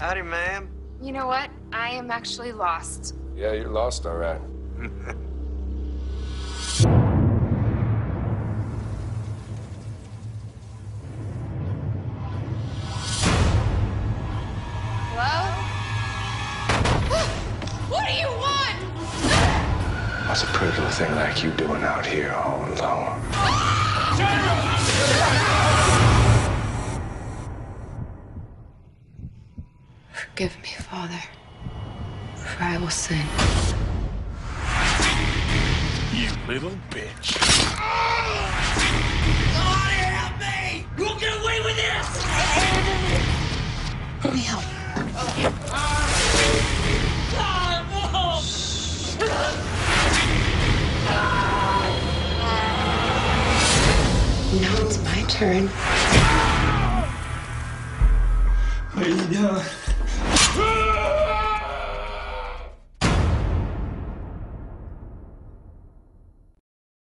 Howdy, ma'am. You know what? I am actually lost. Yeah, you're lost, all right. Hello? What do you want? What's a pretty little thing like you doing out here all alone? Forgive me, Father, for I will sin. You little bitch. God help me! You'll get away with this! Let me help. Now it's my turn. What are you doing?